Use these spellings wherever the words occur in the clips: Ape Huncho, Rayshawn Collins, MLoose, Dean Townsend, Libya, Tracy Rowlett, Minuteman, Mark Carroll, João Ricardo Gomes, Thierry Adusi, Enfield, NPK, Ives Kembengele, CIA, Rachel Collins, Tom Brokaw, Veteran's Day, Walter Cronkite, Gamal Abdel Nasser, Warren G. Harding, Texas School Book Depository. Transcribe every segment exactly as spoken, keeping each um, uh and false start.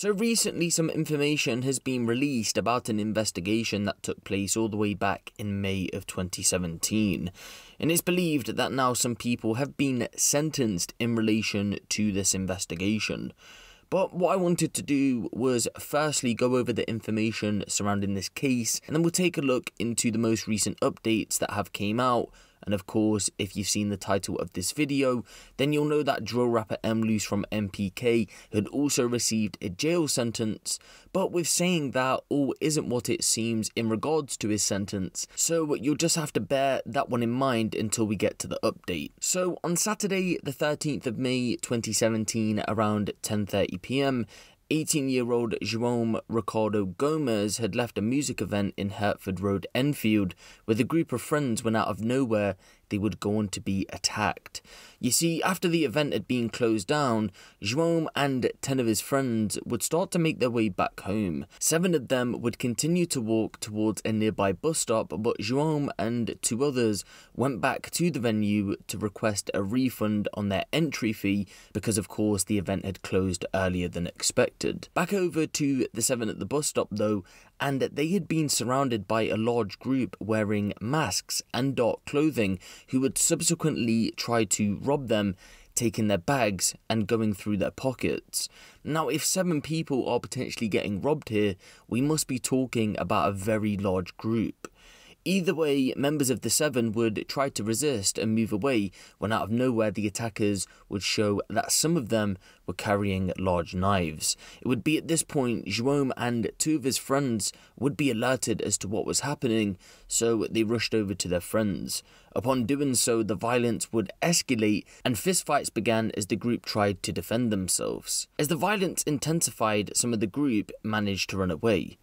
So recently some information has been released about an investigation that took place all the way back in May of twenty seventeen, and it's believed that now some people have been sentenced in relation to this investigation. But what I wanted to do was firstly go over the information surrounding this case, and then we'll take a look into the most recent updates that have came out. And of course, if you've seen the title of this video, then you'll know that drill rapper MLoose from N P K had also received a jail sentence. But with saying that, all isn't what it seems in regards to his sentence, so you'll just have to bear that one in mind until we get to the update. So on Saturday the thirteenth of May twenty seventeen around ten thirty p m, eighteen year old João Ricardo Gomes had left a music event in Hertford Road, Enfield, with a group of friends when out of nowhere they would go on to be attacked. You see, after the event had been closed down, João and ten of his friends would start to make their way back home. Seven of them would continue to walk towards a nearby bus stop, but João and two others went back to the venue to request a refund on their entry fee because of course the event had closed earlier than expected. Back over to the seven at the bus stop though, and they had been surrounded by a large group wearing masks and dark clothing who would subsequently try to rob them, taking their bags and going through their pockets. Now, if seven people are potentially getting robbed here, we must be talking about a very large group. Either way, members of the seven would try to resist and move away when out of nowhere the attackers would show that some of them were carrying large knives. It would be at this point João and two of his friends would be alerted as to what was happening, so they rushed over to their friends. Upon doing so, the violence would escalate and fistfights began as the group tried to defend themselves. As the violence intensified, some of the group managed to run away.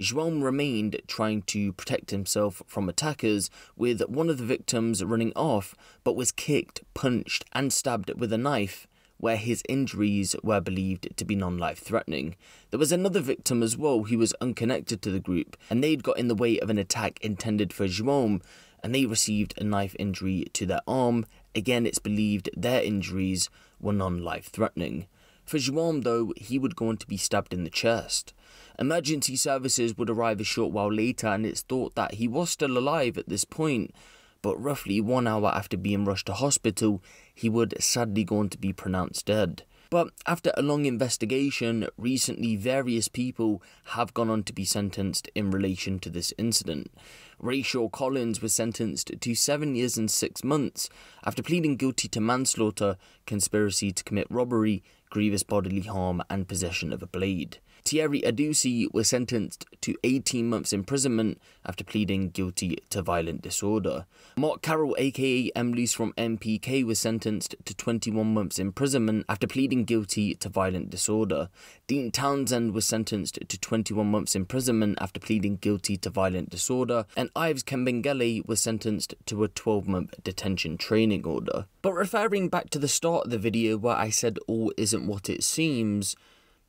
João remained trying to protect himself from attackers, with one of the victims running off but was kicked, punched and stabbed with a knife where his injuries were believed to be non-life threatening. There was another victim as well who was unconnected to the group, and they'd got in the way of an attack intended for João, and they received a knife injury to their arm. Again, it's believed their injuries were non-life threatening. For João though, he would go on to be stabbed in the chest. Emergency services would arrive a short while later, and it's thought that he was still alive at this point, but roughly one hour after being rushed to hospital, he would sadly go on to be pronounced dead. But after a long investigation, recently various people have gone on to be sentenced in relation to this incident. Rachel Collins was sentenced to seven years and six months after pleading guilty to manslaughter, conspiracy to commit robbery, grievous bodily harm and possession of a blade. Thierry Adusi was sentenced to eighteen months imprisonment after pleading guilty to violent disorder. Mark Carroll, aka MLoose from N P K, was sentenced to twenty-one months imprisonment after pleading guilty to violent disorder. Dean Townsend was sentenced to twenty-one months imprisonment after pleading guilty to violent disorder, and Ives Kembengele was sentenced to a twelve month detention training order. But referring back to the start of the video where I said all isn't what it seems,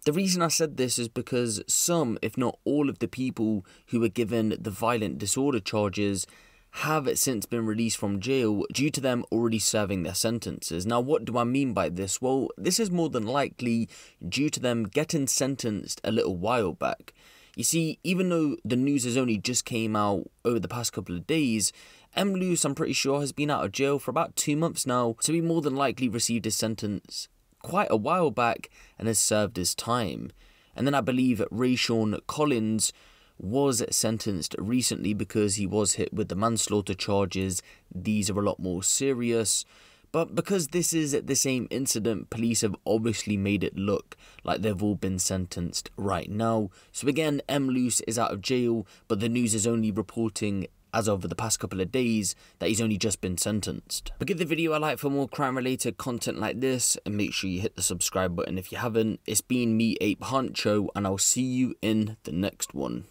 the reason I said this is because some, if not all of the people who were given the violent disorder charges have since been released from jail due to them already serving their sentences. Now, what do I mean by this? Well, this is more than likely due to them getting sentenced a little while back. You see, even though the news has only just came out over the past couple of days, MLoose, I'm pretty sure, has been out of jail for about two months now, so he more than likely received his sentence quite a while back and has served his time. And then I believe Rayshawn Collins was sentenced recently because he was hit with the manslaughter charges. These are a lot more serious, but because this is the same incident, police have obviously made it look like they've all been sentenced right now. So again, MLoose is out of jail, but the news is only reporting as over the past couple of days that he's only just been sentenced. But give the video a like for more crime related content like this, and make sure you hit the subscribe button if you haven't. It's been me, Ape Huncho, and I'll see you in the next one.